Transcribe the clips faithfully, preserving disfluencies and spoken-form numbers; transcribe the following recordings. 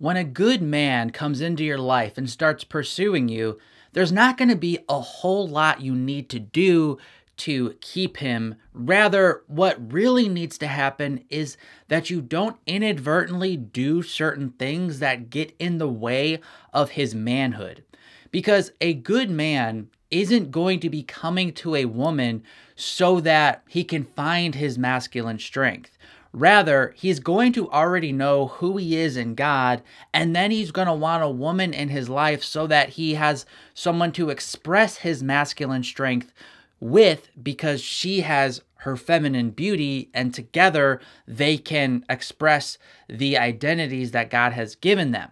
When a good man comes into your life and starts pursuing you, there's not going to be a whole lot you need to do to keep him. Rather, what really needs to happen is that you don't inadvertently do certain things that get in the way of his manhood. Because a good man isn't going to be coming to a woman so that he can find his masculine strength. Rather, he's going to already know who he is in God, and then he's going to want a woman in his life so that he has someone to express his masculine strength with, because she has her feminine beauty, and together they can express the identities that God has given them.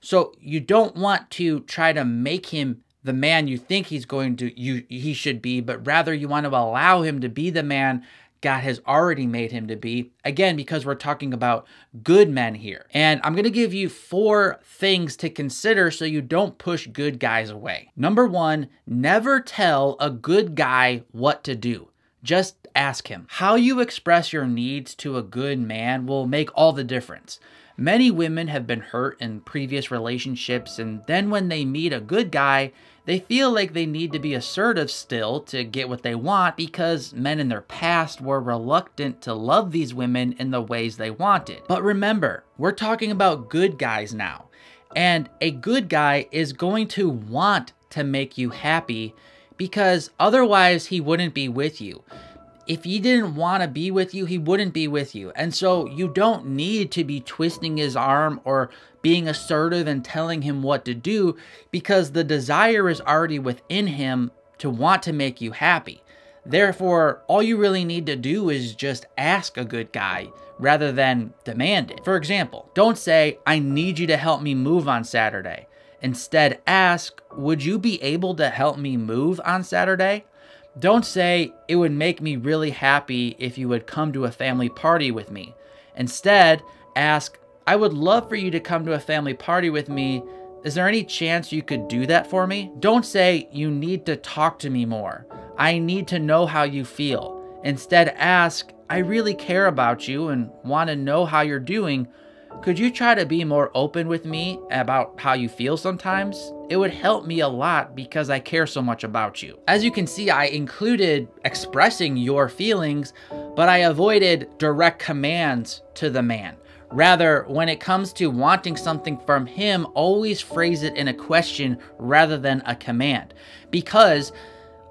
So you don't want to try to make him the man you think he's going to you he should be, but rather you want to allow him to be the man God has already made him to be, again, because we're talking about good men here. And I'm going to give you four things to consider so you don't push good guys away. Number one, never tell a good guy what to do. Just ask him. How you express your needs to a good man will make all the difference. Many women have been hurt in previous relationships, and then when they meet a good guy, they feel like they need to be assertive still to get what they want because men in their past were reluctant to love these women in the ways they wanted. But remember, we're talking about good guys now, and a good guy is going to want to make you happy because otherwise he wouldn't be with you. If he didn't want to be with you, he wouldn't be with you. And so you don't need to be twisting his arm or being assertive and telling him what to do, because the desire is already within him to want to make you happy. Therefore, all you really need to do is just ask a good guy rather than demand it. For example, don't say, "I need you to help me move on Saturday." Instead, ask, "Would you be able to help me move on Saturday?" Don't say, "It would make me really happy if you would come to a family party with me." Instead, ask, "I would love for you to come to a family party with me. Is there any chance you could do that for me?" Don't say, "You need to talk to me more. I need to know how you feel." Instead, ask, "I really care about you and want to know how you're doing. Could you try to be more open with me about how you feel sometimes? It would help me a lot because I care so much about you." As you can see, I included expressing your feelings, but I avoided direct commands to the man. Rather, when it comes to wanting something from him, always phrase it in a question rather than a command, because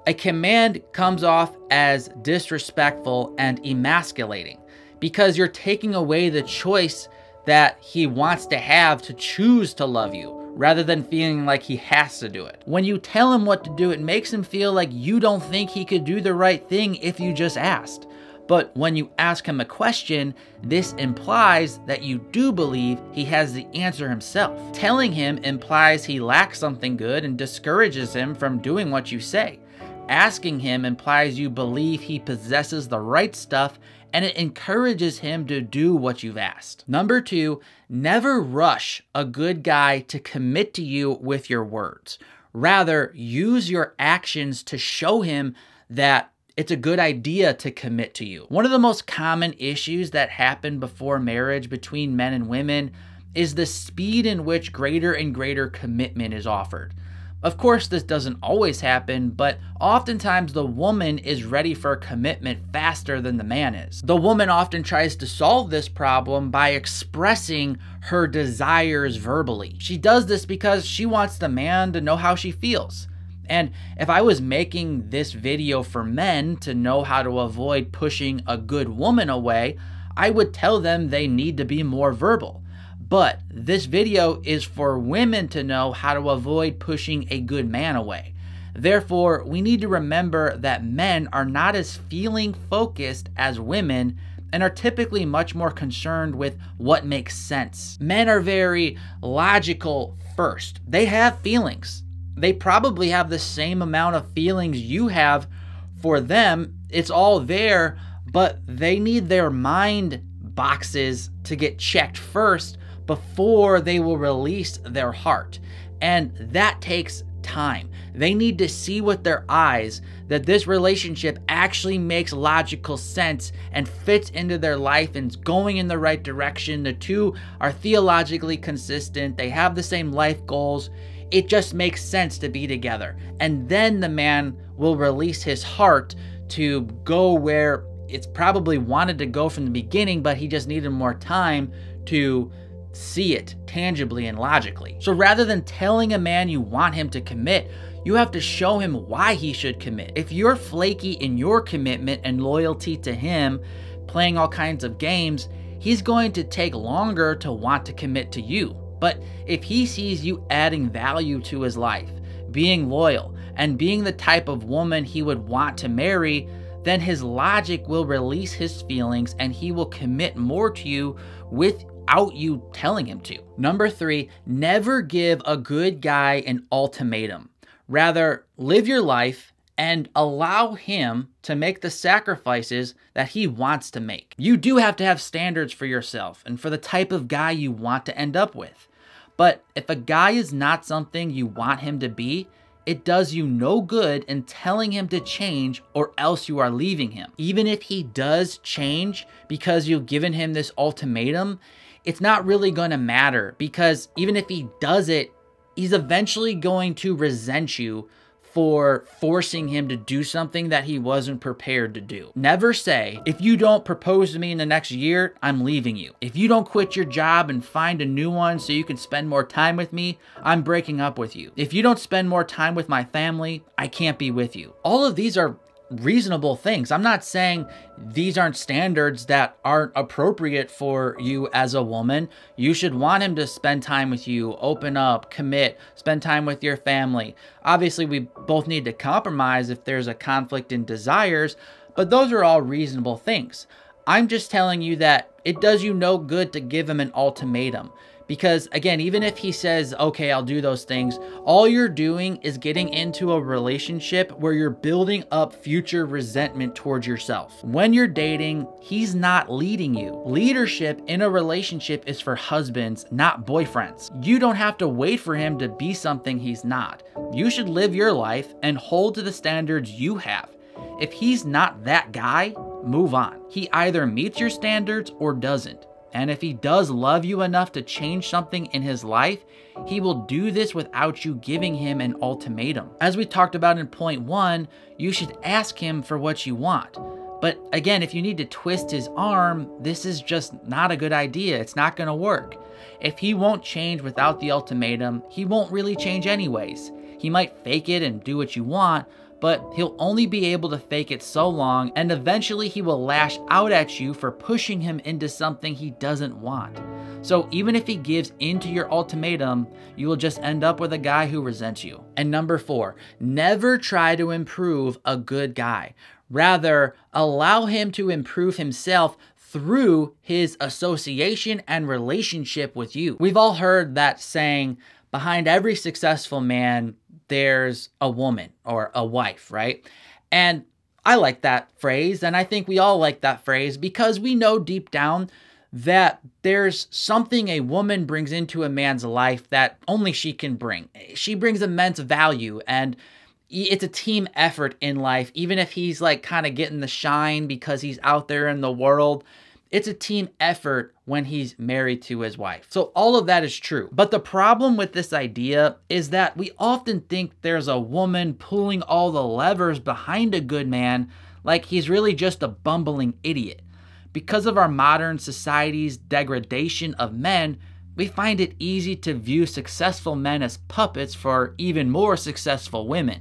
a command comes off as disrespectful and emasculating, because you're taking away the choice that he wants to have to choose to love you, rather than feeling like he has to do it. When you tell him what to do, it makes him feel like you don't think he could do the right thing if you just asked. But when you ask him a question, this implies that you do believe he has the answer himself. Telling him implies he lacks something good and discourages him from doing what you say. Asking him implies you believe he possesses the right stuff, and it encourages him to do what you've asked. Number two, never rush a good guy to commit to you with your words. Rather, use your actions to show him that it's a good idea to commit to you. One of the most common issues that happen before marriage between men and women is the speed in which greater and greater commitment is offered. Of course, this doesn't always happen, but oftentimes the woman is ready for commitment faster than the man is. The woman often tries to solve this problem by expressing her desires verbally. She does this because she wants the man to know how she feels. And if I was making this video for men to know how to avoid pushing a good woman away, I would tell them they need to be more verbal. But this video is for women to know how to avoid pushing a good man away. Therefore, we need to remember that men are not as feeling focused as women and are typically much more concerned with what makes sense. Men are very logical first. They have feelings. They probably have the same amount of feelings you have for them. It's all there, but they need their mind boxes to get checked first before they will release their heart. And that takes time. They need to see with their eyes that this relationship actually makes logical sense and fits into their life and is going in the right direction. The two are theologically consistent. They have the same life goals. It just makes sense to be together. And then the man will release his heart to go where it's probably wanted to go from the beginning, but he just needed more time to see it tangibly and logically. So rather than telling a man you want him to commit, you have to show him why he should commit. If you're flaky in your commitment and loyalty to him, playing all kinds of games, he's going to take longer to want to commit to you. But if he sees you adding value to his life, being loyal, and being the type of woman he would want to marry, then his logic will release his feelings and he will commit more to you without you telling him to. Number three, never give a good guy an ultimatum. Rather, live your life and allow him to make the sacrifices that he wants to make. You do have to have standards for yourself and for the type of guy you want to end up with. But if a guy is not something you want him to be, it does you no good in telling him to change, or else you are leaving him. Even if he does change because you've given him this ultimatum, it's not really going to matter, because even if he does it, he's eventually going to resent you for forcing him to do something that he wasn't prepared to do. Never say, if you don't propose to me in the next year, I'm leaving you. If you don't quit your job and find a new one so you can spend more time with me, I'm breaking up with you. If you don't spend more time with my family, I can't be with you. All of these are reasonable things. I'm not saying these aren't standards that aren't appropriate for you as a woman. You should want him to spend time with you, open up, commit, spend time with your family. Obviously, we both need to compromise if there's a conflict in desires, but those are all reasonable things. I'm just telling you that it does you no good to give him an ultimatum. Because again, even if he says, okay, I'll do those things, all you're doing is getting into a relationship where you're building up future resentment towards yourself. When you're dating, he's not leading you. Leadership in a relationship is for husbands, not boyfriends. You don't have to wait for him to be something he's not. You should live your life and hold to the standards you have. If he's not that guy, move on. He either meets your standards or doesn't. And if he does love you enough to change something in his life, he will do this without you giving him an ultimatum. As we talked about in point one, you should ask him for what you want. But again, if you need to twist his arm, this is just not a good idea. It's not going to work. If he won't change without the ultimatum, he won't really change anyways. He might fake it and do what you want, but he'll only be able to fake it so long, and eventually he will lash out at you for pushing him into something he doesn't want. So even if he gives into your ultimatum, you will just end up with a guy who resents you. And number four, never try to improve a good guy. Rather, allow him to improve himself through his association and relationship with you. We've all heard that saying, behind every successful man, there's a woman or a wife, right? And I like that phrase, and I think we all like that phrase, because we know deep down that there's something a woman brings into a man's life that only she can bring. She brings immense value, and it's a team effort in life. Even if he's like kind of getting the shine because he's out there in the world, it's a team effort when he's married to his wife. So all of that is true. But the problem with this idea is that we often think there's a woman pulling all the levers behind a good man, like he's really just a bumbling idiot. Because of our modern society's degradation of men, we find it easy to view successful men as puppets for even more successful women.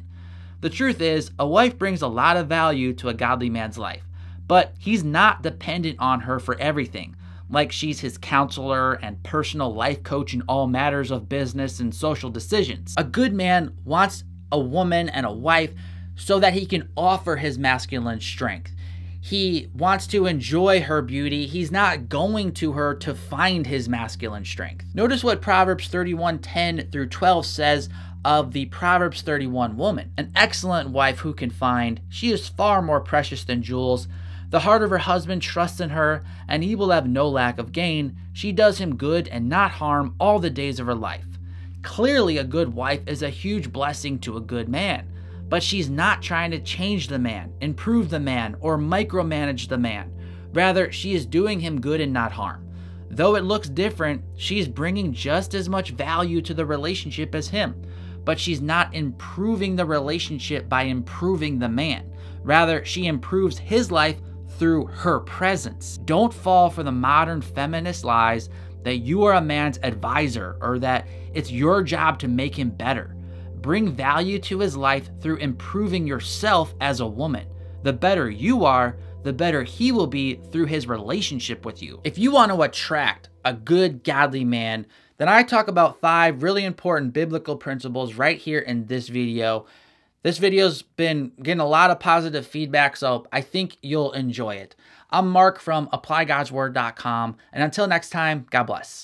The truth is, a wife brings a lot of value to a godly man's life. But he's not dependent on her for everything, like she's his counselor and personal life coach in all matters of business and social decisions. A good man wants a woman and a wife so that he can offer his masculine strength. He wants to enjoy her beauty. He's not going to her to find his masculine strength. Notice what Proverbs thirty-one ten through twelve says of the Proverbs thirty-one woman. An excellent wife who can find, she is far more precious than jewels. The heart of her husband trusts in her, and he will have no lack of gain. She does him good and not harm all the days of her life. Clearly, a good wife is a huge blessing to a good man, but she's not trying to change the man, improve the man, or micromanage the man. Rather, she is doing him good and not harm. Though it looks different, she's bringing just as much value to the relationship as him, but she's not improving the relationship by improving the man. Rather, she improves his life through her presence. Don't fall for the modern feminist lies that you are a man's advisor or that it's your job to make him better. Bring value to his life through improving yourself as a woman. The better you are, the better he will be through his relationship with you. If you want to attract a good, godly man, then I talk about five really important biblical principles right here in this video. This video's been getting a lot of positive feedback, so I think you'll enjoy it. I'm Mark from Apply Gods Word dot com, and until next time, God bless.